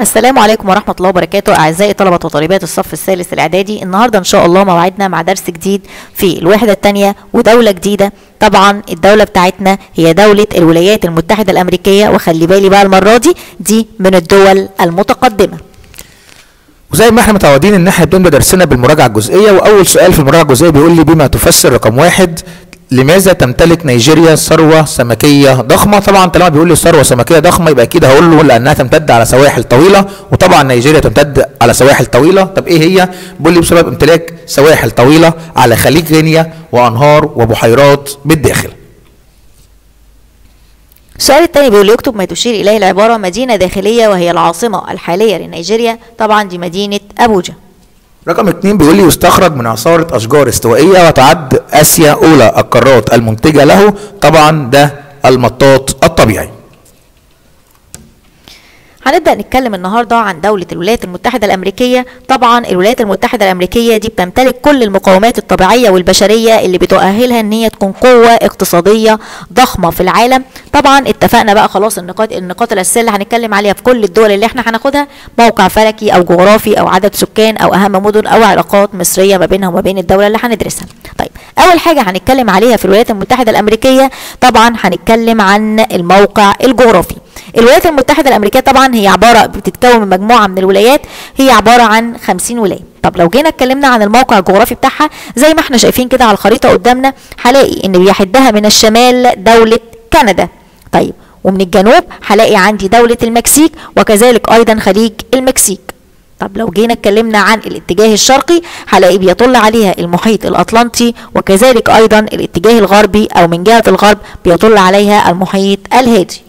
السلام عليكم ورحمة الله وبركاته أعزائي طلبة وطالبات الصف الثالث الإعدادي. النهاردة إن شاء الله موعدنا مع درس جديد في الوحدة الثانية ودولة جديدة. طبعا الدولة بتاعتنا هي دولة الولايات المتحدة الأمريكية، وخلي بالي بقى المرة دي من الدول المتقدمة. وزي ما احنا متعودين ان احنا بنبدأ درسنا بالمراجعة الجزئية، وأول سؤال في المراجعة الجزئية بيقول لي بما تفسر رقم 1 لماذا تمتلك نيجيريا ثروة سمكية ضخمة؟ طبعا طالما بيقول لي ثروة سمكية ضخمة يبقى اكيد هقول له لأنها تمتد على سواحل طويلة، وطبعا نيجيريا تمتد على سواحل طويلة. طب ايه هي؟ بيقول لي بسبب امتلاك سواحل طويلة على خليج غينيا وأنهار وبحيرات بالداخل. السؤال الثاني بيقول لي اكتب ما تشير إليه العبارة مدينة داخلية وهي العاصمة الحالية لنيجيريا، طبعا دي مدينة أبوجا. رقم 2 بيقول لي يستخرج من عصارة أشجار استوائية وتعد آسيا أولى القارات المنتجة له، طبعا ده المطاط الطبيعي. هنبدأ نتكلم النهاردة عن دولة الولايات المتحدة الأمريكية. طبعا الولايات المتحدة الأمريكية دي بتمتلك كل المقومات الطبيعية والبشرية اللي بتؤهلها ان هي تكون قوة اقتصادية ضخمة في العالم. طبعا اتفقنا بقى خلاص النقاط الأساسية اللي هنتكلم عليها في كل الدول اللي احنا هناخدها: موقع فلكي او جغرافي او عدد سكان او اهم مدن او علاقات مصرية ما بينها وما بين الدولة اللي هندرسها. طيب اول حاجة هنتكلم عليها في الولايات المتحدة الأمريكية طبعا هنتكلم عن الموقع الجغرافي. الولايات المتحدة الأمريكية طبعا هي عبارة بتتكون من مجموعة من الولايات، هي عبارة عن 50 ولاية. طب لو جينا اتكلمنا عن الموقع الجغرافي بتاعها زي ما احنا شايفين كده على الخريطة قدامنا، هلاقي ان بيحدها من الشمال دولة كندا. طيب ومن الجنوب هلاقي عندي دولة المكسيك وكذلك ايضا خليج المكسيك. طب لو جينا اتكلمنا عن الاتجاه الشرقي هلاقي بيطل عليها المحيط الأطلنطي وكذلك ايضا الاتجاه الغربي او من جهة الغرب بيطل عليها المحيط الهادي.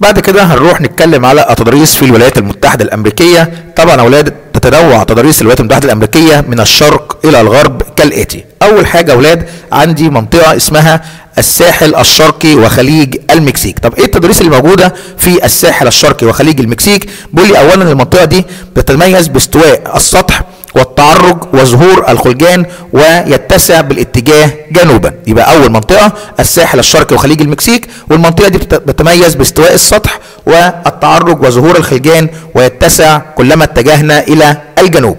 بعد كده هنروح نتكلم على التضاريس في الولايات المتحدة الأمريكية. طبعا أولاد تتنوع تضاريس الولايات المتحدة الأمريكية من الشرق إلى الغرب كالآتي. أول حاجة أولاد عندي منطقة اسمها الساحل الشرقي وخليج المكسيك. طب إيه التضاريس اللي موجودة في الساحل الشرقي وخليج المكسيك؟ بيقول لي أولا المنطقة دي بتتميز باستواء السطح والتعرج وظهور الخلجان ويتسع بالاتجاه جنوبا. يبقى اول منطقه الساحل الشرقي وخليج المكسيك، والمنطقه دي بتتميز باستواء السطح والتعرج وظهور الخلجان ويتسع كلما اتجهنا الى الجنوب.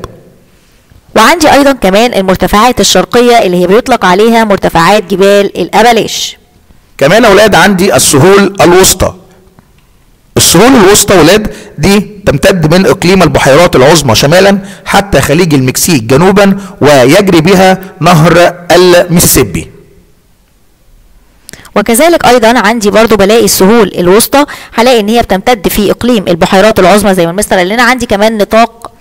وعندي ايضا كمان المرتفعات الشرقيه اللي هي بيطلق عليها مرتفعات جبال الابلاش. كمان اولاد عندي السهول الوسطى. السهول الوسطى ولاد دي تمتد من اقليم البحيرات العظمى شمالا حتى خليج المكسيك جنوبا ويجري بها نهر المسيسيبي. وكذلك ايضا عندي برضو بلاقي السهول الوسطى هلاقي ان هي بتمتد في اقليم البحيرات العظمى زي ما المستر قال لنا. عندي كمان نطاق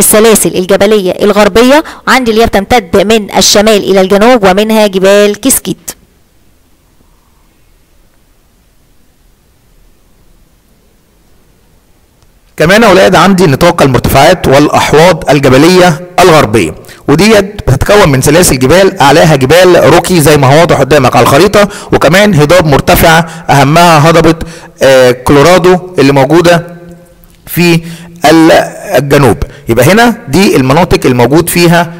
السلاسل الجبليه الغربيه عندي اللي هي بتمتد من الشمال الى الجنوب ومنها جبال كسكيت. كمان اولاد عندي نطاق المرتفعات والاحواض الجبليه الغربيه، وديت بتتكون من سلاسل جبال اعلاها جبال روكي زي ما هو واضح قدامك على الخريطه، وكمان هضاب مرتفع اهمها هضبه كولورادو اللي موجوده في الجنوب. يبقى هنا دي المناطق الموجود فيها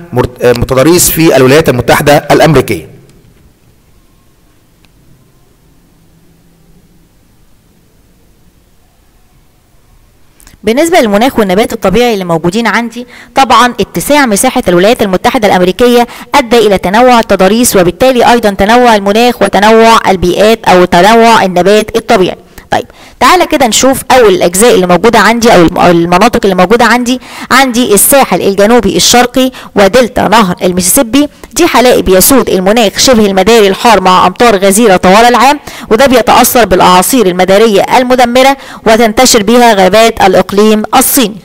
متضاريس في الولايات المتحده الامريكيه. بالنسبة للمناخ والنبات الطبيعي اللي موجودين عندي، طبعا اتساع مساحة الولايات المتحدة الأمريكية أدى إلى تنوع التضاريس وبالتالي أيضا تنوع المناخ وتنوع البيئات أو تنوع النبات الطبيعي. طيب تعالى كده نشوف أول الأجزاء اللي موجودة عندي أو المناطق اللي موجودة عندي. عندي الساحل الجنوبي الشرقي ودلتا نهر المسيسيبي، دي هلاقي بيسود المناخ شبه المداري الحار مع أمطار غزيرة طوال العام، وده بيتأثر بالأعاصير المدارية المدمرة وتنتشر بها غابات الإقليم الصيني.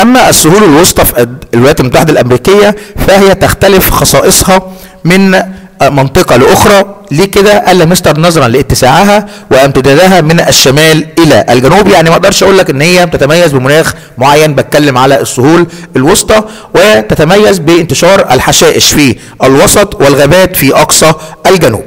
أما السهول الوسطى في الولايات المتحدة الأمريكية فهي تختلف خصائصها من منطقة لأخرى. ليه كده؟ قال لي مستر نظرا لاتساعها وامتدادها من الشمال الى الجنوب، يعني ما اقدرش اقول لك ان هي بتتميز بمناخ معين. بتكلم على السهول الوسطى وتتميز بانتشار الحشائش في الوسط والغابات في اقصى الجنوب.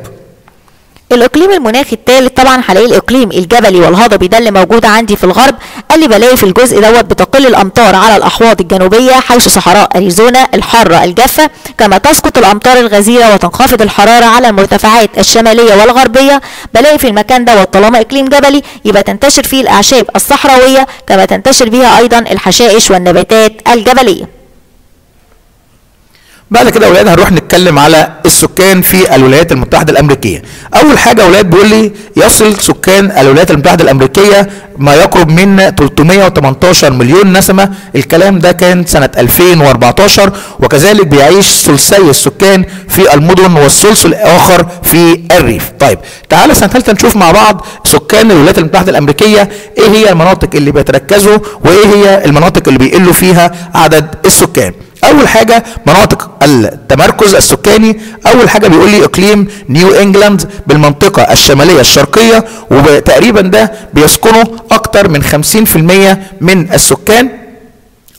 الاقليم المناخي الثالث طبعا هلاقي الاقليم الجبلي والهضبي، ده اللي موجود عندي في الغرب، اللي بلاقي في الجزء دوت بتقل الامطار على الاحواض الجنوبيه حيث صحراء اريزونا الحاره الجافه، كما تسقط الامطار الغزيره وتنخفض الحراره على المرتفعات الشماليه والغربيه. بلاقي في المكان دوت طالما اقليم جبلي يبقى تنتشر فيه الاعشاب الصحراويه، كما تنتشر بيها ايضا الحشائش والنباتات الجبليه. بعد كده يا اولاد هنروح نتكلم على السكان في الولايات المتحده الامريكيه. اول حاجه يا اولاد بيقول لي يصل سكان الولايات المتحده الامريكيه ما يقرب من 318 مليون نسمه، الكلام ده كان سنه 2014، وكذلك بيعيش ثلثي السكان في المدن والثلث الاخر في الريف. طيب تعالى سنه ثالثه نشوف مع بعض سكان الولايات المتحده الامريكيه ايه هي المناطق اللي بيتركزوا وايه هي المناطق اللي بيقلوا فيها عدد السكان. اول حاجه مناطق التمركز السكاني، اول حاجه بيقول لي اقليم نيو انجلاند بالمنطقه الشماليه الشرقيه، وتقريبا ده بيسكنه اكتر من 50% من السكان،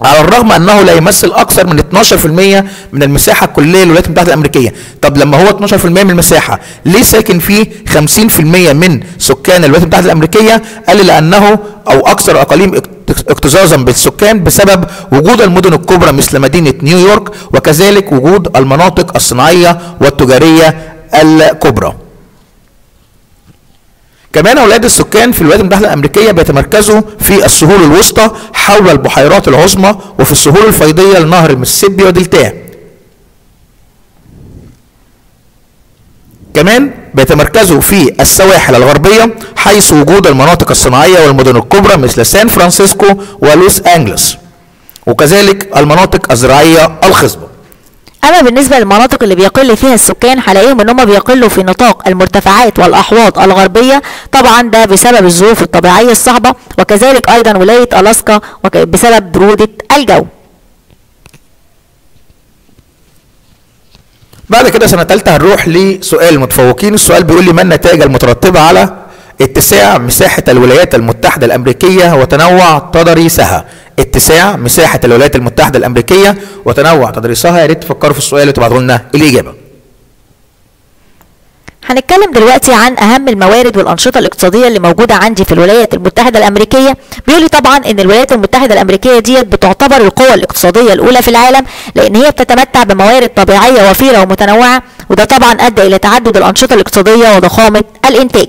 على الرغم انه لا يمثل اكثر من 12% من المساحه الكليه للولايات المتحده الامريكيه. طب لما هو 12% من المساحه ليه ساكن فيه 50% من سكان الولايات المتحده الامريكيه؟ قال لي لانه او اكثر اقاليم اكتظاظا بالسكان بسبب وجود المدن الكبرى مثل مدينه نيويورك، وكذلك وجود المناطق الصناعيه والتجاريه الكبرى. كمان اولاد السكان في الولايات المتحده الامريكيه بيتمركزوا في السهول الوسطى حول البحيرات العظمى وفي السهول الفيضيه لنهر المسيسيبي ودلتاه. كمان بيتمركزوا في السواحل الغربيه حيث وجود المناطق الصناعيه والمدن الكبرى مثل سان فرانسيسكو ولوس انجلس، وكذلك المناطق الزراعيه الخصبه. اما بالنسبه للمناطق اللي بيقل فيها السكان هلاقيهم ان هم بيقلوا في نطاق المرتفعات والاحواض الغربيه، طبعا ده بسبب الظروف الطبيعيه الصعبه، وكذلك ايضا ولايه الاسكا بسبب بروده الجو. بعد كده سنه ثالثه هنروح لسؤال متفوقين. السؤال بيقول لي ما النتائج المترتبه على اتساع مساحه الولايات المتحده الامريكيه وتنوع تضاريسها؟ اتساع مساحه الولايات المتحده الامريكيه وتنوع تضاريسها. يا ريت تفكروا في السؤال وتبعتوا لنا الاجابه. هنتكلم دلوقتي عن اهم الموارد والانشطه الاقتصاديه اللي موجوده عندي في الولايات المتحده الامريكيه. بيقول لي طبعا ان الولايات المتحده الامريكيه ديت بتعتبر القوه الاقتصاديه الاولى في العالم، لان هي بتتمتع بموارد طبيعيه وفيره ومتنوعه، وده طبعا ادى الى تعدد الانشطه الاقتصاديه وضخامه الانتاج.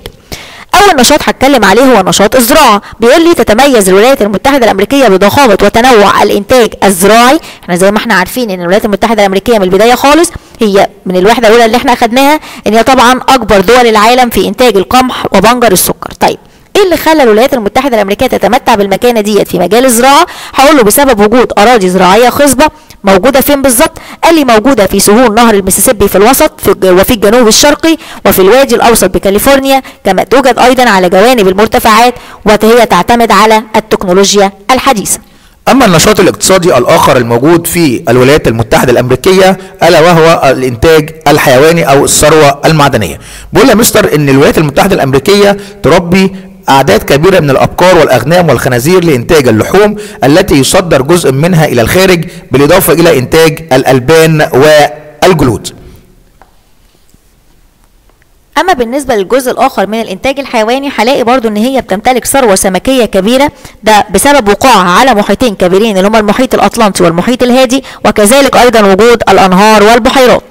اول نشاط هتكلم عليه هو نشاط الزراعه. بيقول لي تتميز الولايات المتحده الامريكيه بضخامه وتنوع الانتاج الزراعي. احنا زي ما احنا عارفين ان الولايات المتحده الامريكيه من البدايه خالص هي من الوحده الاولى اللي احنا اخدناها ان هي طبعا اكبر دول العالم في انتاج القمح وبنجر السكر. طيب ايه اللي خلى الولايات المتحده الامريكيه تتمتع بالمكانه ديت في مجال الزراعه؟ هقول له بسبب وجود اراضي زراعيه خصبه. موجوده فين بالظبط؟ قال لي موجوده في سهول نهر المسيسيبي في الوسط وفي الجنوب الشرقي وفي الوادي الاوسط بكاليفورنيا، كما توجد ايضا على جوانب المرتفعات، وهي تعتمد على التكنولوجيا الحديثه. اما النشاط الاقتصادي الاخر الموجود في الولايات المتحده الامريكيه الا وهو الانتاج الحيواني او الثروه المعدنيه. بيقول يا مستر ان الولايات المتحده الامريكيه تربي أعداد كبيرة من الأبقار والأغنام والخنازير لإنتاج اللحوم التي يصدر جزء منها إلى الخارج، بالإضافة إلى إنتاج الألبان والجلود. اما بالنسبه للجزء الاخر من الانتاج الحيواني هلاقي برضو ان هي بتمتلك ثروه سمكيه كبيره، ده بسبب وقوعها على محيطين كبيرين اللي هما المحيط الأطلنطي والمحيط الهادي، وكذلك ايضا وجود الانهار والبحيرات.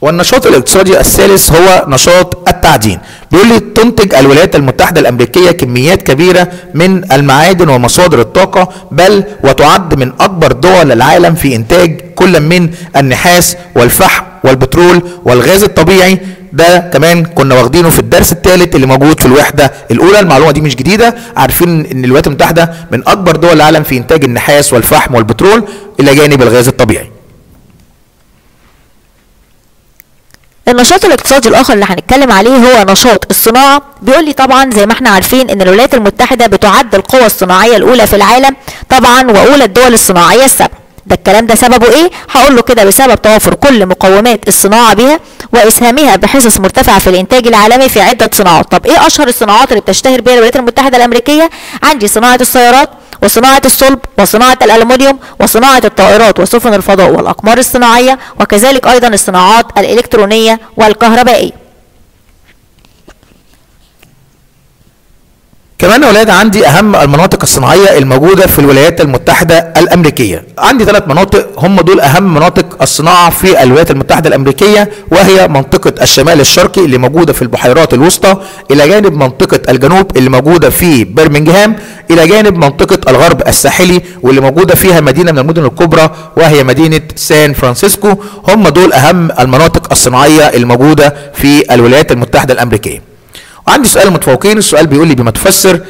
والنشاط الاقتصادي الثالث هو نشاط التعدين. بيقول لي تنتج الولايات المتحده الامريكيه كميات كبيره من المعادن ومصادر الطاقه، بل وتعد من اكبر دول العالم في انتاج كل من النحاس والفحم والبترول والغاز الطبيعي. ده كمان كنا واخدينه في الدرس الثالث اللي موجود في الوحده الاولى، المعلومه دي مش جديده، عارفين ان الولايات المتحده من اكبر دول العالم في انتاج النحاس والفحم والبترول الى جانب الغاز الطبيعي. النشاط الاقتصادي الاخر اللي هنتكلم عليه هو نشاط الصناعه. بيقول لي طبعا زي ما احنا عارفين ان الولايات المتحده بتعد القوى الصناعيه الاولى في العالم طبعا، واولى الدول الصناعيه السبع. ده الكلام ده سببه ايه؟ هقول له كده بسبب توافر كل مقومات الصناعه بها واسهامها بحصص مرتفعه في الانتاج العالمي في عده صناعات. طب ايه اشهر الصناعات اللي بتشتهر بها الولايات المتحده الامريكيه؟ عندي صناعه السيارات وصناعه الصلب وصناعه الالومنيوم وصناعه الطائرات وسفن الفضاء والاقمار الصناعيه، وكذلك ايضا الصناعات الالكترونيه والكهربائيه. كمان يا ولاد عندي اهم المناطق الصناعيه الموجوده في الولايات المتحده الامريكيه. عندي 3 مناطق هم دول اهم مناطق الصناعه في الولايات المتحده الامريكيه، وهي منطقه الشمال الشرقي اللي موجوده في البحيرات الوسطى، الى جانب منطقه الجنوب اللي موجوده في برمنجهام، الى جانب منطقه الغرب الساحلي واللي موجوده فيها مدينه من المدن الكبرى وهي مدينه سان فرانسيسكو. هم دول اهم المناطق الصناعيه الموجوده في الولايات المتحده الامريكيه. عندي سؤال متفوقين، السؤال بيقول لي بما تفسر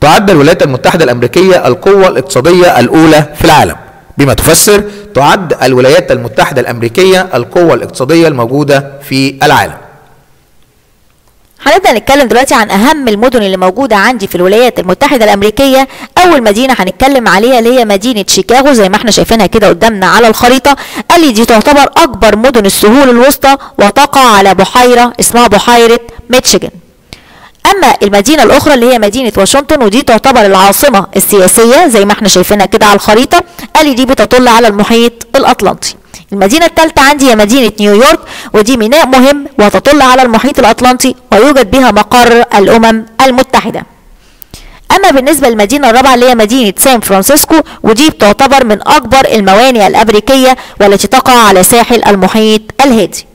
تعد الولايات المتحدة الأمريكية القوة الاقتصادية الأولى في العالم. بما تفسر تعد الولايات المتحدة الأمريكية القوة الاقتصادية الموجودة في العالم. هنبدأ نتكلم دلوقتي عن أهم المدن اللي موجودة عندي في الولايات المتحدة الأمريكية. أول مدينة هنتكلم عليها اللي هي مدينة شيكاغو زي ما احنا شايفينها كده قدامنا على الخريطة، اللي دي تعتبر أكبر مدن السهول الوسطى وتقع على بحيرة اسمها بحيرة ميتشيجن. اما المدينه الاخرى اللي هي مدينه واشنطن، ودي تعتبر العاصمه السياسيه زي ما احنا شايفينها كده على الخريطه، قال دي بتطل على المحيط الاطلنطي. المدينه الثالثه عندي هي مدينه نيويورك، ودي ميناء مهم وتطل على المحيط الاطلنطي ويوجد بها مقر الامم المتحده. اما بالنسبه للمدينه الرابعه اللي هي مدينه سان فرانسيسكو، ودي بتعتبر من اكبر الموانئ الامريكيه والتي تقع على ساحل المحيط الهادي.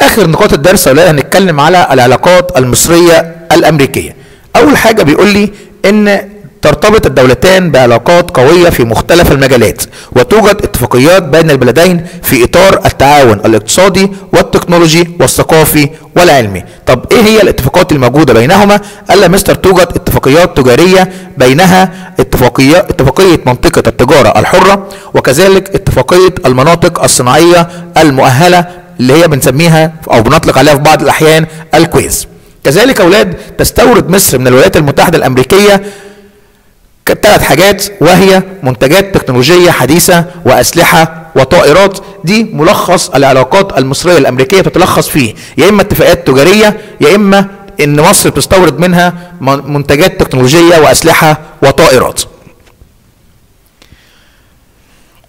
اخر نقاط الدرس ولا هنتكلم على العلاقات المصريه الامريكيه. اول حاجه بيقول لي ان ترتبط الدولتان بعلاقات قويه في مختلف المجالات، وتوجد اتفاقيات بين البلدين في اطار التعاون الاقتصادي والتكنولوجي والثقافي والعلمي. طب ايه هي الاتفاقات الموجوده بينهما؟ قال لي مستر توجد اتفاقيات تجاريه بينها اتفاقيه منطقه التجاره الحره، وكذلك اتفاقيه المناطق الصناعيه المؤهله اللي هي بنسميها او بنطلق عليها في بعض الاحيان الكويز. كذلك يا اولاد تستورد مصر من الولايات المتحده الامريكيه 3 حاجات، وهي منتجات تكنولوجيه حديثه واسلحه وطائرات. دي ملخص العلاقات المصريه الامريكيه بتتلخص فيه يا اما اتفاقات تجاريه يا اما ان مصر بتستورد منها منتجات تكنولوجيه واسلحه وطائرات.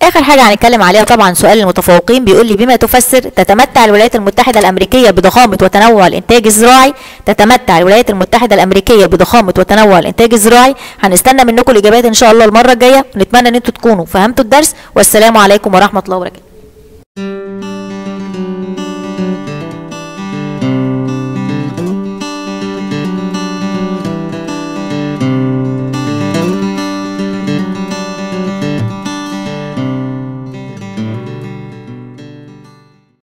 اخر حاجه هنتكلم عليها طبعا سؤال المتفوقين بيقول لي بما تفسر تتمتع الولايات المتحده الامريكيه بضخامه وتنوع الانتاج الزراعي. تتمتع الولايات المتحده الامريكيه بضخامه وتنوع الانتاج الزراعي. هنستنى منكم الاجابات ان شاء الله المره الجايه، ونتمنى ان انتم تكونوا فهمتوا الدرس، والسلام عليكم ورحمه الله وبركاته.